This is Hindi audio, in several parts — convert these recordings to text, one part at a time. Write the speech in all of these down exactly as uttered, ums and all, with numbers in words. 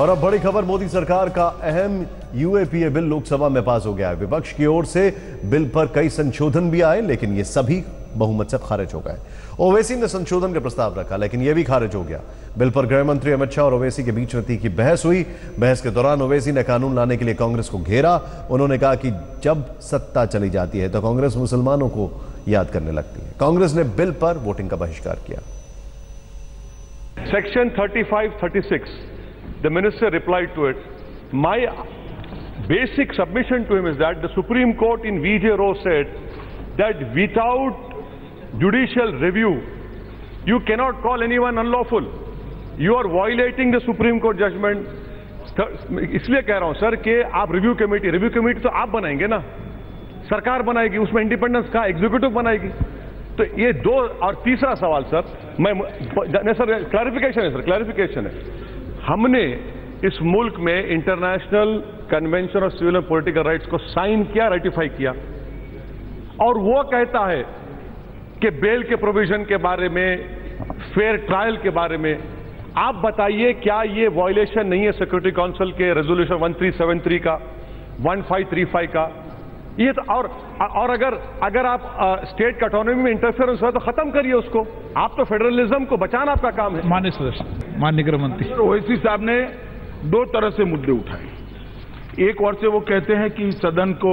और अब बड़ी खबर, मोदी सरकार का अहम यूएपीए बिल लोकसभा में पास हो गया है। विपक्ष की ओर से बिल पर कई संशोधन भी आए, लेकिन ये सभी बहुमत से खारिज हो गए। ओवैसी ने संशोधन का प्रस्ताव रखा, लेकिन यह भी खारिज हो गया। बिल पर गृह मंत्री अमित शाह और ओवैसी के बीच तीखी बहस हुई। बहस के दौरान ओवैसी ने कानून लाने के लिए कांग्रेस को घेरा। उन्होंने कहा कि जब सत्ता चली जाती है तो कांग्रेस मुसलमानों को याद करने लगती है। कांग्रेस ने बिल पर वोटिंग का बहिष्कार किया। Section thirty five thirty six, the minister replied to it. My basic submission to him is that the Supreme Court in V J Rao said that without judicial review you cannot call anyone unlawful. You are violating the Supreme Court judgment. इसलिए कह रहा हूं सर कि आप रिव्यू कमेटी रिव्यू कमेटी तो आप बनाएंगे ना, सरकार बनाएगी, उसमें इंडिपेंडेंस का एग्जीक्यूटिव बनाएगी। तो ये दो। और तीसरा सवाल सर, मैं सर क्लैरिफिकेशन है सर क्लैरिफिकेशन है हमने इस मुल्क में international convention of civil and political rights को साइन किया, रेटिफाई किया, और वो कहता है कि बेल के प्रोविजन के बारे में, फेयर ट्रायल के बारे में। आप बताइए क्या ये वायलेशन नहीं है सिक्योरिटी काउंसिल के रेजोल्यूशन तेरह सौ तिहत्तर का, पंद्रह सौ पैंतीस का? ये तो और और अगर अगर आप आ, स्टेट की ऑटोनॉमी में इंटरफेरेंस हुआ तो खत्म करिए उसको। आप तो फेडरलिज्म को बचाना आपका काम है। माननीय सदस्य, माननीय गृह मंत्री ओवैसी साहब ने दो तरह से मुद्दे उठाए। एक ओर से वो कहते हैं कि सदन को,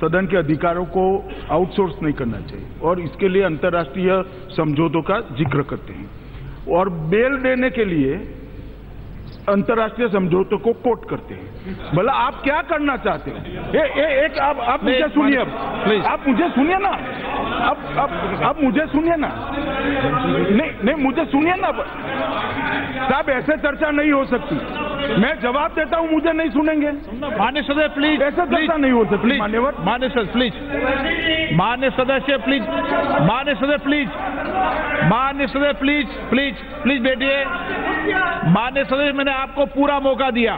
सदन के अधिकारों को आउटसोर्स नहीं करना चाहिए और इसके लिए अंतर्राष्ट्रीय समझौतों का जिक्र करते हैं और बेल देने के लिए अंतर्राष्ट्रीय समझौतों को कोट करते हैं। भला आप क्या करना चाहते हो? ए, ए, एक आप आप मुझे सुनिए अब आप मुझे सुनिए ना अब अब आप मुझे सुनिए ना नहीं नहीं मुझे सुनिए ना साहब, ऐसे चर्चा नहीं हो सकती। मैं जवाब देता हूं, मुझे नहीं सुनेंगे। माननीय सदस्य प्लीज, ऐसे चर्चा नहीं हो सकती। माननीय सदस्य प्लीज माननीय सदस्य प्लीज माननीय सदस्य प्लीज माननीय सदस्य प्लीज प्लीज प्लीज बैठिए। माननीय सदस्य, मैंने आपको पूरा मौका दिया।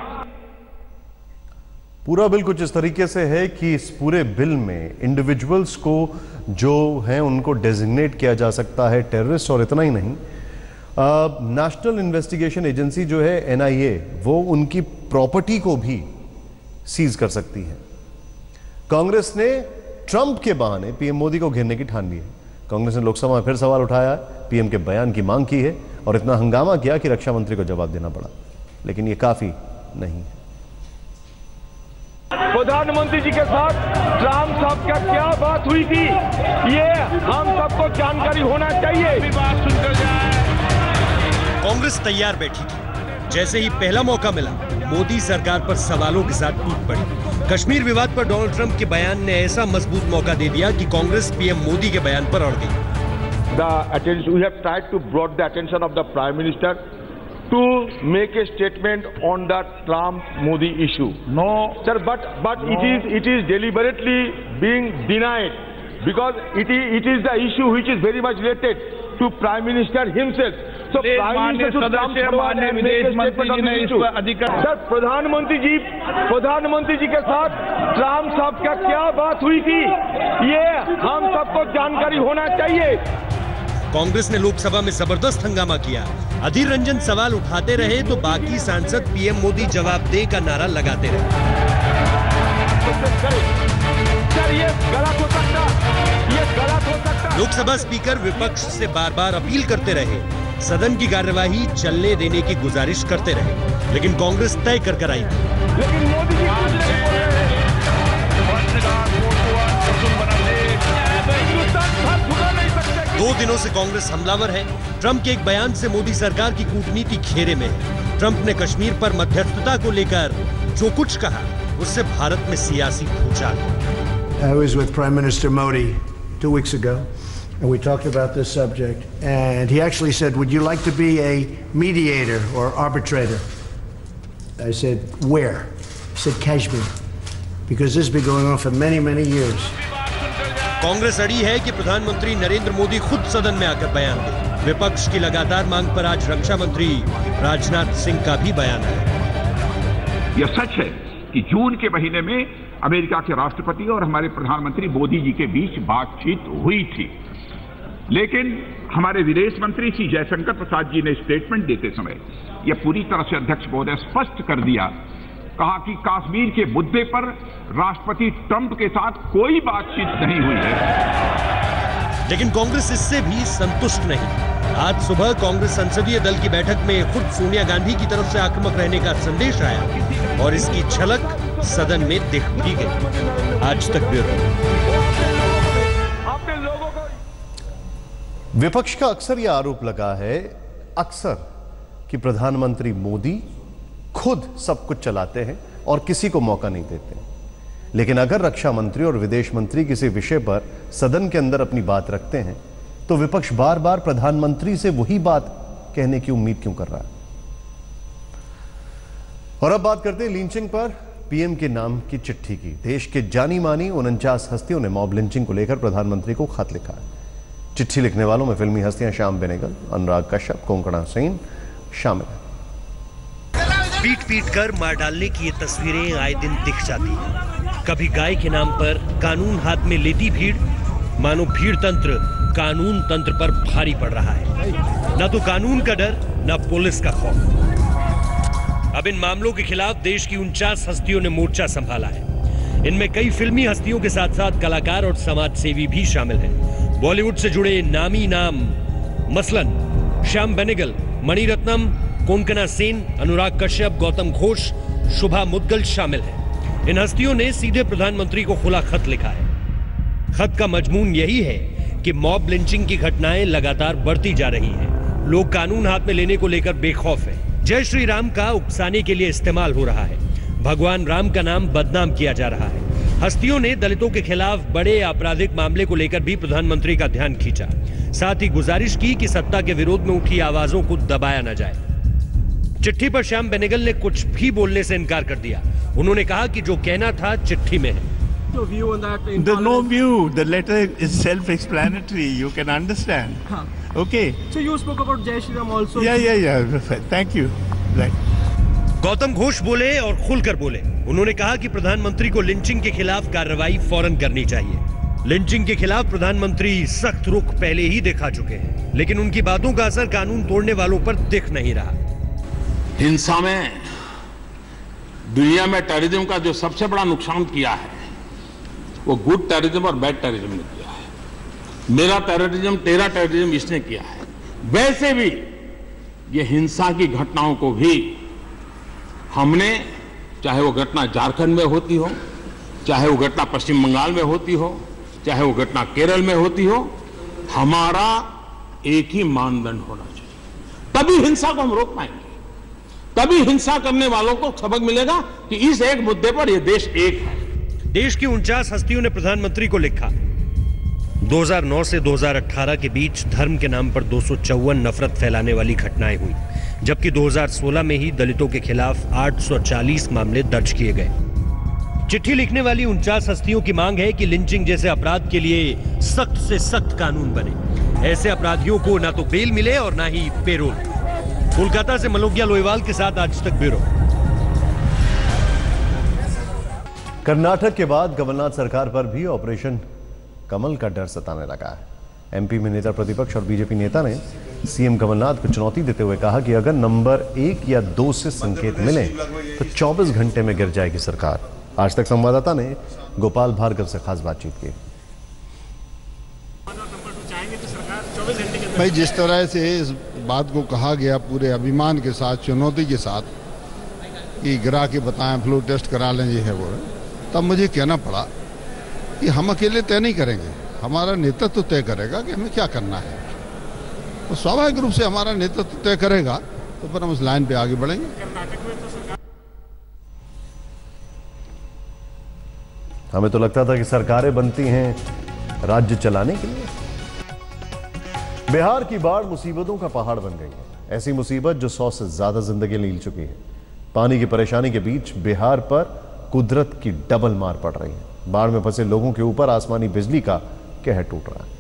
पूरा बिल कुछ इस तरीके से है कि इस पूरे बिल में इंडिविजुअल्स को जो हैं उनको डेजिग्नेट किया जा सकता है टेररिस्ट। और इतना ही नहीं, नेशनल इन्वेस्टिगेशन एजेंसी जो है एन आई ए, वो उनकी प्रॉपर्टी को भी सीज कर सकती है। कांग्रेस ने ट्रंप के बहाने पीएम मोदी को घेरने की ठान ली है। कांग्रेस ने लोकसभा में फिर सवाल उठाया है, पीएम के बयान की मांग की है और इतना हंगामा किया कि रक्षा मंत्री को जवाब देना पड़ा, लेकिन ये काफी नहीं है। प्रधानमंत्री जी के साथ ट्रम्प साहब का क्या बात हुई थी, ये हम सबको जानकारी होना चाहिए। कांग्रेस तैयार बैठी थी, जैसे ही पहला मौका मिला मोदी सरकार पर सवालों के साथ टूट पड़ी। कश्मीर विवाद पर डोनाल्ड ट्रंप के बयान ने ऐसा मजबूत मौका दे दिया कि कांग्रेस पीएम मोदी के बयान पर अड़ गई। The attention, we have tried to brought the attention of the Prime Minister to make a statement on the Trump-Modi issue. No, sir, but but no. it is it is deliberately being denied because it is it is the issue which is very much related to Prime Minister himself. So Please, Prime Minister should come forward and make a statement on the issue. Sir, Pradhan Mantri Ji, Pradhan Mantri Ji के साथ Trump साहब का क्या बात हुई थी, ये हम सबको जानकारी होना चाहिए। कांग्रेस ने लोकसभा में जबरदस्त हंगामा किया। अधीर रंजन सवाल उठाते रहे तो बाकी सांसद पीएम मोदी जवाब दे का नारा लगाते रहे। लोकसभा स्पीकर विपक्ष से बार बार अपील करते रहे, सदन की कार्यवाही चलने देने की गुजारिश करते रहे, लेकिन कांग्रेस तय कर कर आई। लेकिन मोदी दो दिनों से कांग्रेस हमलावर है। ट्रंप के एक बयान से मोदी सरकार की कूटनीति घेरे में है। ट्रंप ने कश्मीर पर मध्यस्थता को लेकर जो कुछ कहा उससे भारत में सियासी भूचाल। I was with Prime Minister Modi two weeks ago and we talked about this subject and he actually said, would you like to be a mediator or arbitrator? I said, where? He said, Kashmir, because this has been going on for many, many years. Congress अड़ी है कि प्रधानमंत्री नरेंद्र मोदी खुद सदन में आकर बयान दें। विपक्ष की लगातार मांग पर आज रक्षा मंत्री राजनाथ सिंह का भी बयान है। यह सच है कि जून के महीने में अमेरिका के राष्ट्रपति और हमारे प्रधानमंत्री मोदी जी के बीच बातचीत हुई थी। लेकिन हमारे विदेश मंत्री श्री जयशंकर प्रसाद जी ने स्टेटमेंट देते समय यह पूरी तरह से अध्यक्ष महोदय स्पष्ट कर दिया, कहा कि कश्मीर के मुद्दे पर राष्ट्रपति ट्रंप के साथ कोई बातचीत नहीं हुई है। लेकिन कांग्रेस इससे भी संतुष्ट नहीं। आज सुबह कांग्रेस संसदीय दल की बैठक में खुद सोनिया गांधी की तरफ से आक्रामक रहने का संदेश आया और इसकी झलक सदन में दिख भी गई। आज तक ब्यूरो। विपक्ष का अक्सर यह आरोप लगा है, अक्सर, कि प्रधानमंत्री मोदी खुद सब कुछ चलाते हैं और किसी को मौका नहीं देते। लेकिन अगर रक्षा मंत्री और विदेश मंत्री किसी विषय पर सदन के अंदर अपनी बात रखते हैं तो विपक्ष बार बार प्रधानमंत्री से वही बात कहने की उम्मीद क्यों कर रहा है? और अब बात करते हैं लिंचिंग पर पीएम के नाम की चिट्ठी की। देश के जानी मानी उनचास हस्तियों ने मॉब लिंचिंग को लेकर प्रधानमंत्री को खत लिखा है। चिट्ठी लिखने वालों में फिल्मी हस्तियां श्याम बेनेगल, अनुराग कश्यप, कोंकणा सेन शामिल हैं। पीट पीट कर मार डालने की ये तस्वीरें आए दिन दिख जाती हैं। कभी गाय के नाम पर कानून हाथ में लेती भीड़, मानो भीड़ तंत्र कानून तंत्र पर भारी पड़ रहा है। न तो कानून का डर, न पुलिस का खौफ। अब इन मामलों के खिलाफ देश की उनचास हस्तियों ने मोर्चा संभाला है। इनमें कई फिल्मी हस्तियों के साथ साथ कलाकार और समाज सेवी भी शामिल हैं। बॉलीवुड से जुड़े नामी नाम मसलन श्याम बेनेगल, मणि रत्नम, कोंकणा सेन, अनुराग कश्यप, गौतम घोष, शुभा मुद्गल शामिल हैं। इन हस्तियों ने सीधे प्रधानमंत्री को खुला खत लिखा है। खत का मजमून यही है कि मॉब लिंचिंग की घटनाएं लगातार बढ़ती जा रही हैं। लोग कानून हाथ में लेने को लेकर बेखौफ है। जय श्री राम का उकसाने के लिए इस्तेमाल हो रहा है। भगवान राम का नाम बदनाम किया जा रहा है। हस्तियों ने दलितों के खिलाफ बड़े आपराधिक मामले को लेकर भी प्रधानमंत्री का ध्यान खींचा, साथ ही गुजारिश की कि सत्ता के विरोध में उठी आवाजों को दबाया न जाए। चिट्ठी पर श्याम बेनेगल ने कुछ भी बोलने से इनकार कर दिया। उन्होंने कहा कि जो कहना था चिट्ठी में है। No view on that. The no view. The letter is self-explanatory. You can understand. Huh. Okay. So you spoke about Jai Shri Ram also. Yeah, yeah, yeah. Thank you. Right. Gautam Ghosh बोले और खुलकर बोले। उन्होंने कहा कि प्रधानमंत्री को लिंचिंग के खिलाफ कार्रवाई फौरन करनी चाहिए। लिंचिंग के खिलाफ प्रधानमंत्री सख्त रुख पहले ही दिखा चुके हैं, लेकिन उनकी बातों का असर कानून तोड़ने वालों पर दिख नहीं रहा। हिंसा में दुनिया में टेररिज्म का जो सबसे बड़ा नुकसान किया है वो गुड टेररिज्म और बैड टेररिज्म ने किया है। मेरा टेररिज्म, तेरा टेररिज्म इसने किया है। वैसे भी ये हिंसा की घटनाओं को भी हमने, चाहे वो घटना झारखंड में होती हो, चाहे वो घटना पश्चिम बंगाल में होती हो, चाहे वो घटना केरल में होती हो, हमारा एक ही मानदंड होना चाहिए। तभी हिंसा को हम रोक पाएंगे, तभी हिंसा करने वालों को सबक मिलेगा कि इस एक मुद्दे पर ये देश एक है। देश की उनचास हस्तियों ने प्रधानमंत्री को लिखा। दो हज़ार नौ से दो हज़ार अठारह के बीच धर्म के नाम पर दो सौ चौवन नफरत फैलाने वाली घटनाएं हुई, जबकि दो हज़ार सोलह में ही दलितों के खिलाफ आठ सौ चालीस मामले दर्ज किए गए। चिट्ठी लिखने वाली उनचास हस्तियों की मांग है कि लिंचिंग जैसे अपराध के लिए सख्त से सख्त कानून बने। ऐसे अपराधियों को ना तो बेल मिले और ना ही पेरोल। कोलकाता से मलोज्ञा लोईवाल के साथ आज तक ब्यूरो। कर्नाटक के बाद कमलनाथ सरकार पर भी ऑपरेशन कमल का डर सताने लगा है। एमपी में नेता प्रतिपक्ष और बीजेपी नेता ने सीएम कमलनाथ को चुनौती देते हुए कहा कि अगर नंबर एक या दो से संकेत मिले तो चौबीस घंटे में गिर जाएगी सरकार। आज तक संवाददाता ने गोपाल भार्गव से खास बातचीत की। भाई, जिस तरह से इस बात को कहा गया पूरे अभिमान के साथ, चुनौती के साथ कि गिरा के बताएं, फ्लो टेस्ट करा लें, ये है वो, तब मुझे कहना पड़ा कि हम अकेले तय नहीं करेंगे, हमारा नेतृत्व तय करेगा कि हमें क्या करना है। तो स्वाभाविक रूप से हमारा नेतृत्व तय करेगा तो फिर हम उस लाइन पे आगे बढ़ेंगे। हमें तो लगता था कि सरकारें बनती हैं राज्य चलाने के लिए। बिहार की बाढ़ मुसीबतों का पहाड़ बन गई है। ऐसी मुसीबत जो सौ से ज्यादा जिंदगी लील चुकी है। पानी की परेशानी के बीच बिहार पर कुदरत की डबल मार पड़ रही है। बाढ़ में फंसे लोगों के ऊपर आसमानी बिजली का कहर टूट रहा है।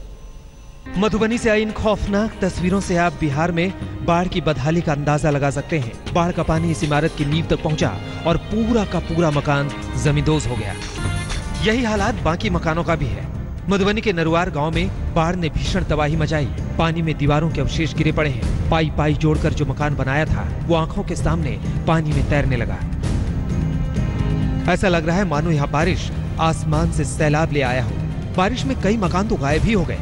मधुबनी से आई इन खौफनाक तस्वीरों से आप बिहार में बाढ़ की बदहाली का अंदाजा लगा सकते हैं। बाढ़ का पानी इस इमारत की नींव तक पहुंचा और पूरा का पूरा मकान जमींदोज हो गया। यही हालात बाकी मकानों का भी है। मधुबनी के नरुआर गांव में बाढ़ ने भीषण तबाही मचाई। पानी में दीवारों के अवशेष गिरे पड़े हैं। पाई पाई जोड़कर जो मकान बनाया था वो आंखों के सामने पानी में तैरने लगा। ऐसा लग रहा है मानो यहाँ बारिश आसमान से सैलाब ले आया हो। बारिश में कई मकान तो गायब ही हो गए,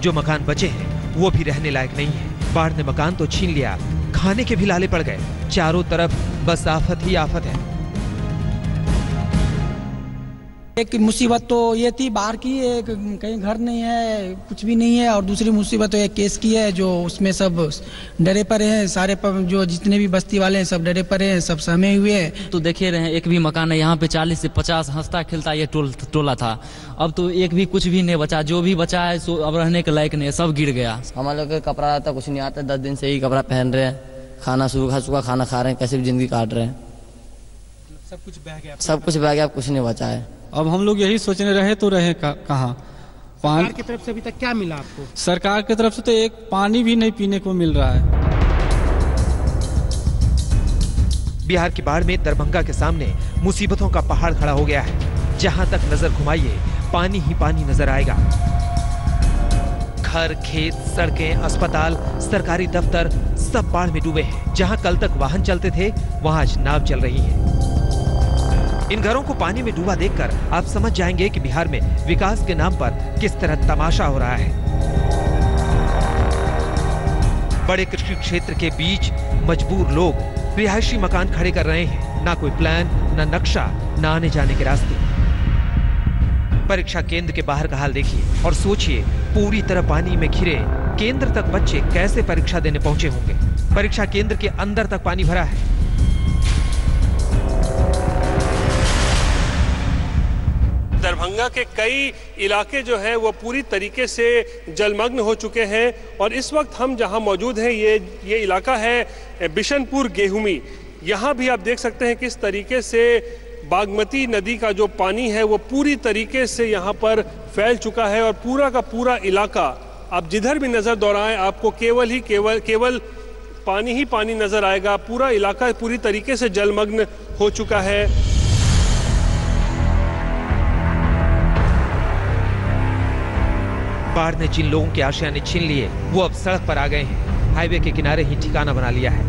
जो मकान बचे हैं वो भी रहने लायक नहीं है। बाढ़ ने मकान तो छीन लिया, खाने के भी लाले पड़ गए। चारों तरफ बस आफत ही आफत है। एक मुसीबत तो ये थी बाहर की, एक कहीं घर नहीं है, कुछ भी नहीं है, और दूसरी मुसीबत तो एक केस की है जो उसमें सब डरे पड़े हैं। सारे पर जो जितने भी बस्ती वाले हैं सब डरे पड़े हैं, सब सहमे हुए हैं। तो देखे रहे हैं एक भी मकान है यहाँ पे चालीस से पचास हंसता खिलता ये टोल टोला था। अब तो एक भी कुछ भी नहीं बचा, जो भी बचा है सो अब रहने के लायक नहीं है, सब गिर गया। हमारे लोग का कपड़ा आता कुछ नहीं आता, दस दिन से ही कपड़ा पहन रहे हैं, खाना सूखा सूखा खाना खा रहे हैं, कैसे भी जिंदगी काट रहे हैं। सब कुछ बह गया, सब कुछ बह गया, कुछ नहीं बचा है। अब हम लोग यही सोचने रहे तो रहे कहाँ। सरकार की तरफ से अभी तक क्या मिला आपको? सरकार की तरफ से तो एक पानी भी नहीं पीने को मिल रहा है। बिहार की बाढ़ में दरभंगा के सामने मुसीबतों का पहाड़ खड़ा हो गया है। जहाँ तक नजर घुमाइए पानी ही पानी नजर आएगा। घर, खेत, सड़कें, अस्पताल, सरकारी दफ्तर सब बाढ़ में डूबे हैं। जहाँ कल तक वाहन चलते थे वहाँ आज नाव चल रही है। इन घरों को पानी में डूबा देखकर आप समझ जाएंगे कि बिहार में विकास के नाम पर किस तरह तमाशा हो रहा है। बड़े कृषि क्षेत्र के बीच मजबूर लोग रिहायशी मकान खड़े कर रहे हैं। ना कोई प्लान, ना नक्शा, ना आने जाने के रास्ते। परीक्षा केंद्र के बाहर का हाल देखिए और सोचिए पूरी तरह पानी में घिरे केंद्र तक बच्चे कैसे परीक्षा देने पहुंचे होंगे। परीक्षा केंद्र के अंदर तक पानी भरा है। दरभंगा के कई इलाके जो है वो पूरी तरीके से जलमग्न हो चुके हैं और इस वक्त हम जहां मौजूद हैं ये ये इलाका है बिशनपुर गेहूमी। यहां भी आप देख सकते हैं किस तरीके से बागमती नदी का जो पानी है वो पूरी तरीके से यहां पर फैल चुका है और पूरा का पूरा इलाका आप जिधर भी नज़र दौड़ाएं आपको केवल ही केवल केवल पानी ही पानी नज़र आएगा। पूरा इलाका पूरी तरीके से जलमग्न हो चुका है। बाढ़ ने जिन लोगों के आशियाने छीन लिए वो अब सड़क पर आ गए हैं। हाईवे के किनारे ही ठिकाना बना लिया है।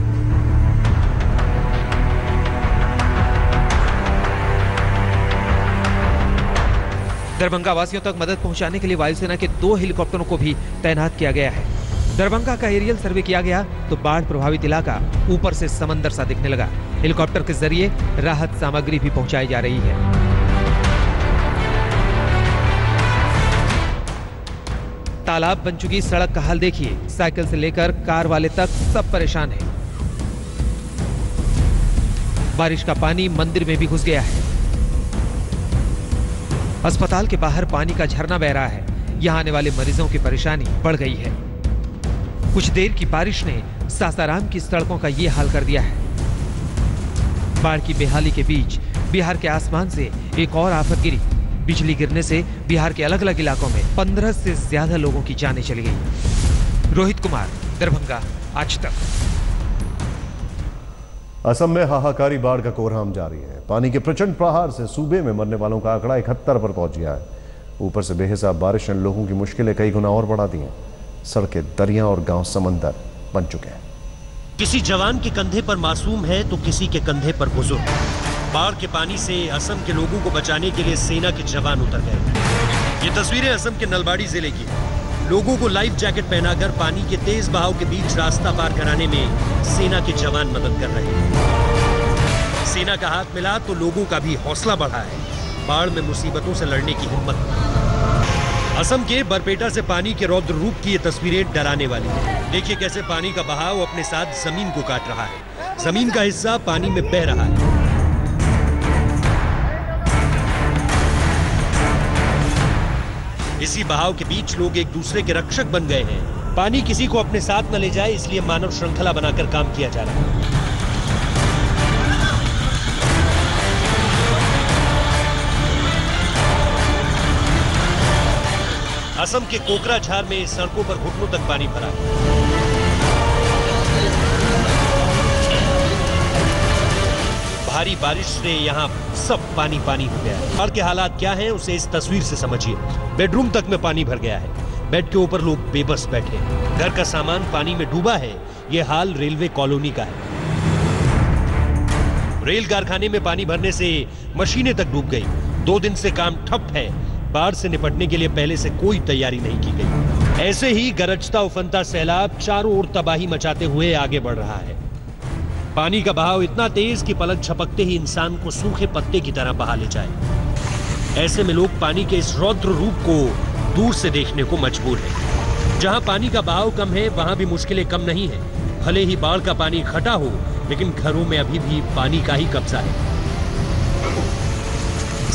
दरभंगा वासियों तक मदद पहुंचाने के लिए वायुसेना के दो हेलीकॉप्टरों को भी तैनात किया गया है। दरभंगा का एरियल सर्वे किया गया तो बाढ़ प्रभावित इलाका ऊपर से समंदर सा दिखने लगा। हेलीकॉप्टर के जरिए राहत सामग्री भी पहुंचाई जा रही है। तालाब बन चुकी सड़क का हाल देखिए। साइकिल से लेकर कार वाले तक सब परेशान है। बारिश का पानी मंदिर में भी घुस गया है। अस्पताल के बाहर पानी का झरना बह रहा है। यहाँ आने वाले मरीजों की परेशानी बढ़ गई है। कुछ देर की बारिश ने सासाराम की सड़कों का ये हाल कर दिया है। बाढ़ की बेहाली के बीच बिहार के आसमान से एक और आफत गिरी। बिजली गिरने से बिहार के अलग अलग इलाकों में पंद्रह से ज्यादा लोगों की जानें चली गई। रोहित कुमार, दरभंगा, आज तक। असम में हाहाकारी बाढ़ का कोहराम जारी है। पानी के प्रचंड प्रहार से सूबे में मरने वालों का आंकड़ा इकहत्तर पर पहुंच गया है। ऊपर से बेहिसाब बारिश ने लोगों की मुश्किलें कई गुना और बढ़ा दी हैं। सड़कें दरिया और गाँव समंदर बन चुके हैं। किसी जवान के कंधे पर मासूम है तो किसी के कंधे पर बुजुर्ग। बाढ़ के पानी से असम के लोगों को बचाने के लिए सेना के जवान उतर गए। ये तस्वीरें असम के नलबाड़ी जिले की। लोगों को लाइफ जैकेट पहनाकर पानी के तेज बहाव के बीच रास्ता पार कराने में सेना के जवान मदद कर रहे हैं। सेना का हाथ मिला तो लोगों का भी हौसला बढ़ा है। बाढ़ में मुसीबतों से लड़ने की हिम्मत। असम के बरपेटा से पानी के रौद्र रूप की ये तस्वीरें डराने वाली है। देखिए कैसे पानी का बहाव अपने साथ जमीन को काट रहा है। जमीन का हिस्सा पानी में बह रहा है। इसी बहाव के बीच लोग एक दूसरे के रक्षक बन गए हैं। पानी किसी को अपने साथ न ले जाए इसलिए मानव श्रृंखला बनाकर काम किया जा रहा है। असम के कोकराझार में सड़कों पर घुटनों तक पानी भरा है। भारी बारिश से यहाँ सब पानी पानी हो गया है। बाढ़ के हालात क्या हैं उसे इस तस्वीर से समझिए। बेडरूम तक में पानी भर गया है, बेड के ऊपर लोग बेबस बैठे, घर का सामान पानी में डूबा है। ये हाल रेलवे कॉलोनी का है। रेल कारखाने में पानी भरने से मशीनें तक डूब गई। दो दिन से काम ठप है। बाढ़ से निपटने के लिए पहले से कोई तैयारी नहीं की गई। ऐसे ही गरजता उफनता सैलाब चारों ओर तबाही मचाते हुए आगे बढ़ रहा है। पानी का बहाव इतना तेज कि पलक झपकते ही इंसान को सूखे पत्ते की तरह बहा ले जाए। ऐसे में लोग पानी के इस रौद्र रूप को दूर से देखने को मजबूर हैं। जहां पानी का बहाव कम है वहां भी मुश्किलें कम नहीं है। भले ही बाढ़ का पानी इकट्ठा हो, लेकिन घरों में अभी भी पानी का ही कब्जा है।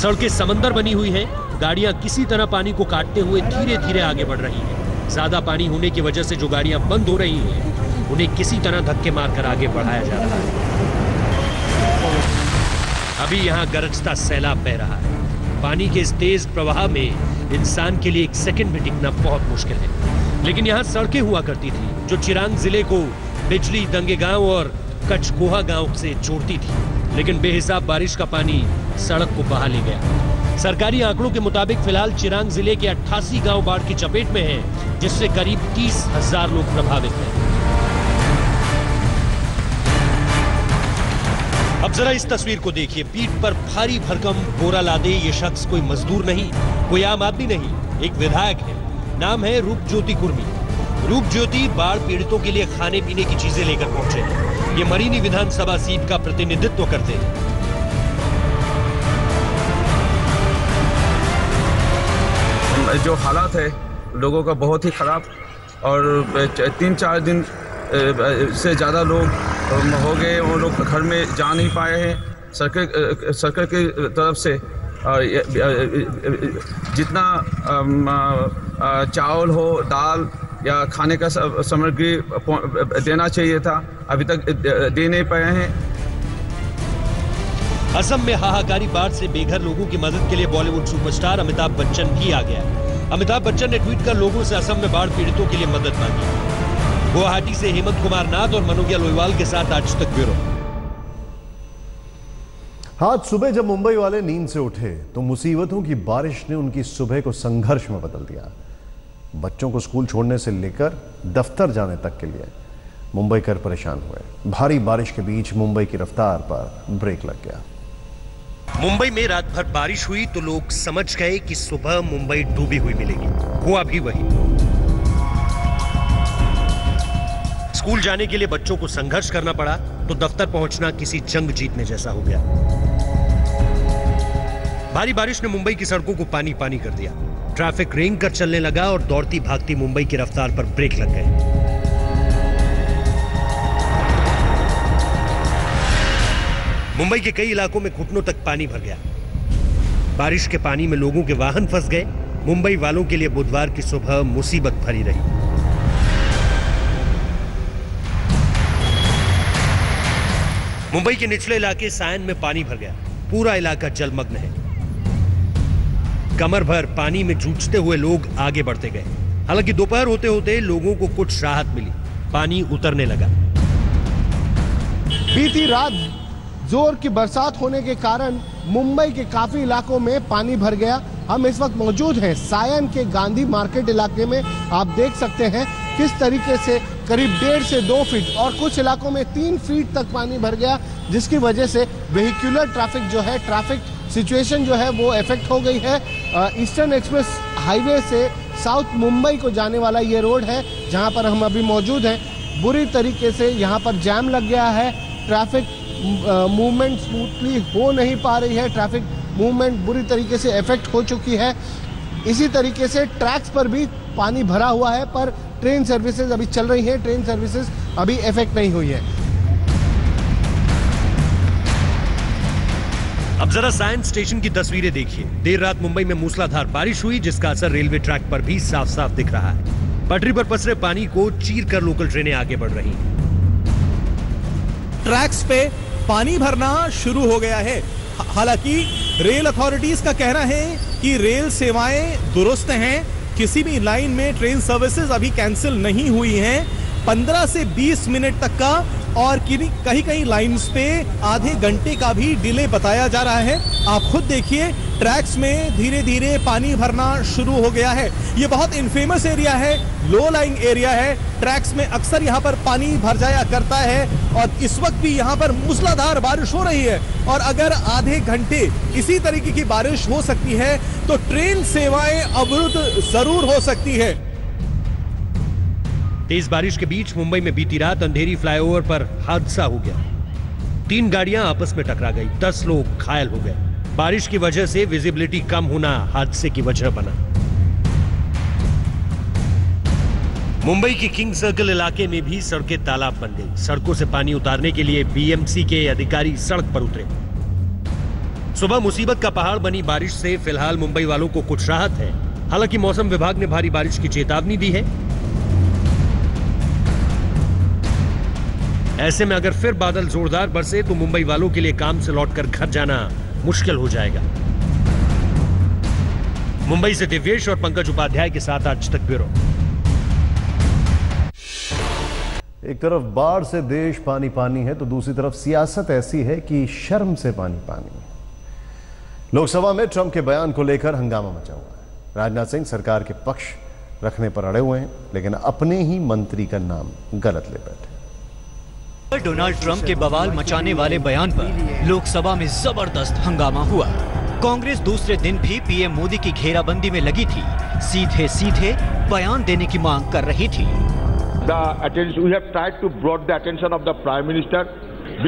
सड़कें समंदर बनी हुई है। गाड़ियां किसी तरह पानी को काटते हुए धीरे धीरे आगे बढ़ रही है। ज्यादा पानी होने की वजह से जो गाड़ियां बंद हो रही हैं उन्हें किसी तरह धक्के मारकर आगे बढ़ाया जा रहा है। अभी यहाँ गरजता सैलाब बह रहा है। पानी के इस तेज प्रवाह में इंसान के लिए एक सेकंड भी टिकना बहुत मुश्किल है। लेकिन यहाँ सड़कें हुआ करती थी जो चिरांग जिले को बिजली दंगे गांव और कचकोहा गांव से जोड़ती थी, लेकिन बेहिसाब बारिश का पानी सड़क को बहा ले गया। सरकारी आंकड़ों के मुताबिक फिलहाल चिरांग जिले के अट्ठासी गाँव बाढ़ की चपेट में है, जिससे करीब तीस हजार लोग प्रभावित हैं। अब जरा इस तस्वीर को देखिए। पीठ पर भारी भरकम बोरा लादे ये शख्स कोई मजदूर नहीं, कोई आम आदमी नहीं, एक विधायक है। नाम है रूप ज्योति कुर्मी। रूप ज्योति बाढ़ पीड़ितों के लिए खाने पीने की चीजें लेकर पहुंचे हैं। ये मरीनी विधानसभा सीट का प्रतिनिधित्व करते हैं। जो हालात है लोगों का बहुत ही खराब, और तीन चार दिन से ज़्यादा लोग हो गए, वो लोग घर में जा नहीं पाए हैं। सरकार सरकार की तरफ से जितना चावल हो, दाल या खाने का सामग्री देना चाहिए था, अभी तक दे नहीं पाए हैं। असम में हाहाकारी बाढ़ से बेघर लोगों की मदद के लिए बॉलीवुड सुपरस्टार अमिताभ बच्चन भी आ गया। अमिताभ बच्चन ने ट्वीट कर लोगों से असम में बाढ़ पीड़ितों के लिए मदद मांगी। गुवाहाटी से हेमंत कुमार नाथ और मनोज्ञा लोहिवाल के साथ आज तक ब्यूरो। आज सुबह जब मुंबई वाले नींद से उठे तो मुसीबतों की बारिश ने उनकी सुबह को संघर्ष में बदल दिया। बच्चों को स्कूल छोड़ने से लेकर दफ्तर जाने तक के लिए मुंबई कर परेशान हुए। भारी बारिश के बीच मुंबई की रफ्तार पर ब्रेक लग गया। मुंबई में रात भर बारिश हुई तो लोग समझ गए कि सुबह मुंबई डूबी हुई मिलेगी। हुआ भी वही। स्कूल जाने के लिए बच्चों को संघर्ष करना पड़ा तो दफ्तर पहुंचना किसी जंग जीतने जैसा हो गया। भारी बारिश ने मुंबई की सड़कों को पानी पानी कर दिया। ट्रैफिक रेंग कर चलने लगा और दौड़ती भागती मुंबई की रफ्तार पर ब्रेक लग गए। मुंबई के कई इलाकों में घुटनों तक पानी भर गया। बारिश के पानी में लोगों के वाहन फंस गए। मुंबई वालों के लिए बुधवार की सुबह मुसीबत भरी रही। मुंबई के निचले इलाके सायन में पानी भर गया। पूरा इलाका जलमग्न है। कमर भर पानी में जूझते हुए लोग आगे बढ़ते गए। हालांकि दोपहर होते होते लोगों को कुछ राहत मिली, पानी उतरने लगा। बीती रात जोर की बरसात होने के कारण मुंबई के काफी इलाकों में पानी भर गया। हम इस वक्त मौजूद हैं सायन के गांधी मार्केट इलाके में। आप देख सकते हैं किस तरीके से करीब डेढ़ से दो फीट और कुछ इलाकों में तीन फीट तक पानी भर गया, जिसकी वजह से व्हीक्यूलर ट्रैफिक जो है, ट्रैफिक सिचुएशन जो है वो इफेक्ट हो गई है। ईस्टर्न एक्सप्रेस हाईवे से साउथ मुंबई को जाने वाला ये रोड है जहां पर हम अभी मौजूद हैं। बुरी तरीके से यहाँ पर जाम लग गया है। ट्रैफिक मूवमेंट स्मूथली हो नहीं पा रही है। ट्रैफिक मूवमेंट बुरी तरीके से इफेक्ट हो चुकी है। इसी तरीके से ट्रैक्स पर भी पानी भरा हुआ है, पर ट्रेन सर्विसेज अभी चल रही है। ट्रेन सर्विसेज अभी इफेक्ट नहीं हुई है। अब जरा सायन स्टेशन की तस्वीरें देखिए। देर रात मुंबई में मूसलाधार बारिश हुई, जिसका असर रेलवे ट्रैक पर भी साफ साफ दिख रहा है। पटरी पर पसरे पानी को चीर कर लोकल ट्रेनें आगे बढ़ रही हैं। ट्रैक्स पे पानी भरना शुरू हो गया है। हालांकि रेल अथॉरिटीज का कहना है कि रेल सेवाएं दुरुस्त हैं, किसी भी लाइन में ट्रेन सर्विसेज अभी कैंसिल नहीं हुई हैं। पंद्रह से बीस मिनट तक का और कहीं कहीं लाइंस पे आधे घंटे का भी डिले बताया जा रहा है। आप खुद देखिए, ट्रैक्स में धीरे धीरे पानी भरना शुरू हो गया है। ये बहुत इनफेमस एरिया है, लो लाइंग एरिया है। ट्रैक्स में अक्सर यहाँ पर पानी भर जाया करता है और इस वक्त भी यहाँ पर मूसलाधार बारिश हो रही है और अगर आधे घंटे इसी तरीके की बारिश हो सकती है तो ट्रेन सेवाएं अवरुद्ध जरूर हो सकती है। तेज बारिश के बीच मुंबई में बीती रात अंधेरी फ्लाईओवर पर हादसा हो गया। तीन गाड़ियां आपस में टकरा गई, दस लोग घायल हो गए। बारिश की वजह से विजिबिलिटी कम होना हादसे की वजह बना। मुंबई की किंग सर्कल इलाके में भी सड़कें तालाब बन गई। सड़कों से पानी उतारने के लिए बीएमसी के अधिकारी सड़क पर उतरे। सुबह मुसीबत का पहाड़ बनी बारिश से फिलहाल मुंबई वालों को कुछ राहत है। हालांकि मौसम विभाग ने भारी बारिश की चेतावनी दी है। ऐसे में अगर फिर बादल जोरदार बरसे तो मुंबई वालों के लिए काम से लौटकर घर जाना मुश्किल हो जाएगा। मुंबई से दिव्येश और पंकज उपाध्याय के साथ आज तक ब्यूरो। एक तरफ बाढ़ से देश पानी पानी है तो दूसरी तरफ सियासत ऐसी है कि शर्म से पानी पानी है। लोकसभा में ट्रंप के बयान को लेकर हंगामा मचा हुआ है। राजनाथ सिंह सरकार के पक्ष रखने पर अड़े हुए हैं लेकिन अपने ही मंत्री का नाम गलत ले बैठे। डोनाल्ड ट्रंप के बवाल मचाने वाले बयान पर लोकसभा में जबरदस्त हंगामा हुआ। कांग्रेस दूसरे दिन भी पीएम मोदी की घेराबंदी में लगी थी, सीधे सीधे बयान देने की मांग कर रही थी। The attention, we have tried to brought the attention of the Prime Minister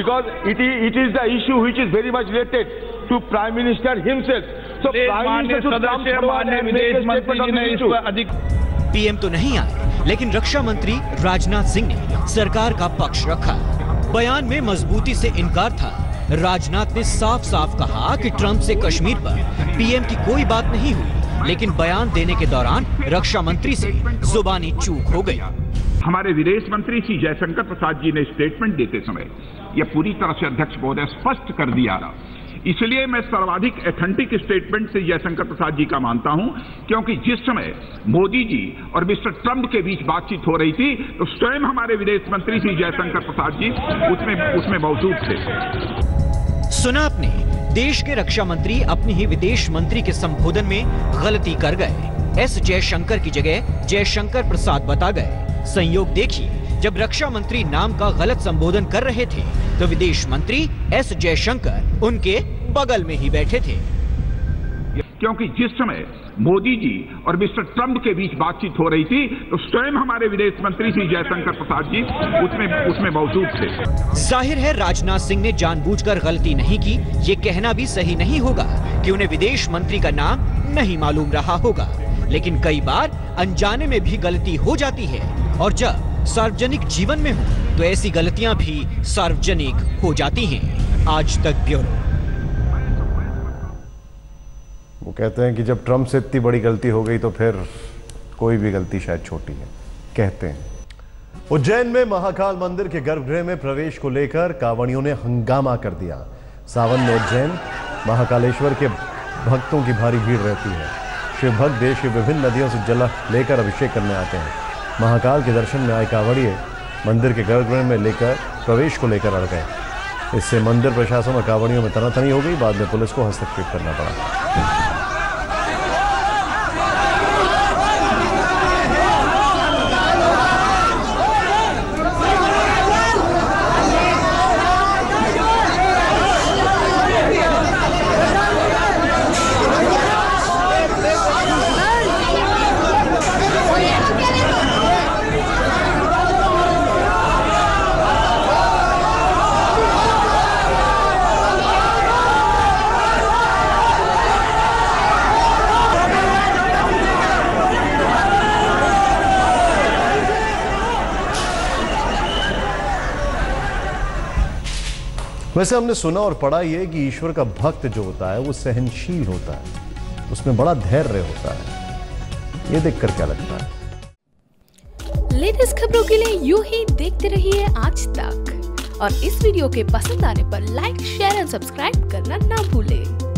because it is, it is the issue which is very much related to Prime Minister himself. So Prime Minister should come forward and make a statement on the issue. PM तो नहीं आए लेकिन रक्षा मंत्री राजनाथ सिंह ने सरकार का पक्ष रखा। बयान में मजबूती से इनकार था। राजनाथ ने साफ साफ कहा कि ट्रंप से कश्मीर पर पीएम की कोई बात नहीं हुई लेकिन बयान देने के दौरान रक्षा मंत्री से जुबानी चूक हो गई। हमारे विदेश मंत्री श्री जयशंकर प्रसाद जी ने स्टेटमेंट देते समय यह पूरी तरह से अध्यक्ष महोदय स्पष्ट कर दिया था। इसलिए मैं सर्वाधिक एथेंटिक स्टेटमेंट से जयशंकर प्रसाद जी का मानता हूं क्योंकि जिस समय मोदी जी और मिस्टर ट्रंप के बीच बातचीत हो रही थी तो स्वयं हमारे विदेश मंत्री श्री जयशंकर प्रसाद जी उसमें उसमें मौजूद थे। सुना आपने, देश के रक्षा मंत्री अपने ही विदेश मंत्री के संबोधन में गलती कर गए। एस जयशंकर की जगह जयशंकर प्रसाद बता गए। संयोग देखिए, जब रक्षा मंत्री नाम का गलत संबोधन कर रहे थे तो विदेश मंत्री एस जयशंकर उनके बगल में ही बैठे थे। क्योंकि जिस समय मोदी जी और मिस्टर ट्रंप के बीच बातचीत हो रही थी तो स्वयं हमारे विदेश मंत्री श्री जयशंकर प्रसाद जी उसमें उसमें मौजूद थे। जाहिर है राजनाथ सिंह ने जानबूझकर गलती नहीं की। ये कहना भी सही नहीं होगा कि उन्हें विदेश मंत्री का नाम नहीं मालूम रहा होगा लेकिन कई बार अनजाने में भी गलती हो जाती है और जब सार्वजनिक जीवन में हो तो ऐसी गलतियां भी सार्वजनिक हो जाती हैं। आज तक ब्यूरो। वो कहते हैं कि जब ट्रंप से इतनी बड़ी गलती हो गई तो फिर कोई भी गलती शायद छोटी है, कहते हैं। उज्जैन में महाकाल मंदिर के गर्भगृह में प्रवेश को लेकर कांवड़ियों ने हंगामा कर दिया। सावन में उज्जैन महाकालेश्वर के भक्तों की भारी भीड़ रहती है। शिव भक्त देश की विभिन्न नदियों से जल लेकर अभिषेक करने आते हैं। महाकाल के दर्शन में आए कांवड़िए मंदिर के गर्भगृह में लेकर प्रवेश को लेकर अड़ गए। इससे मंदिर प्रशासन और कांवड़ियों में तनातनी हो गई। बाद में पुलिस को हस्तक्षेप करना पड़ा। वैसे हमने सुना और पढ़ा ये कि ईश्वर का भक्त जो होता है वो सहनशील होता है, उसमें बड़ा धैर्य होता है। ये देखकर क्या लगता है? लेटेस्ट खबरों के लिए यूं ही देखते रहिए आज तक और इस वीडियो के पसंद आने पर लाइक शेयर और सब्सक्राइब करना ना भूलें।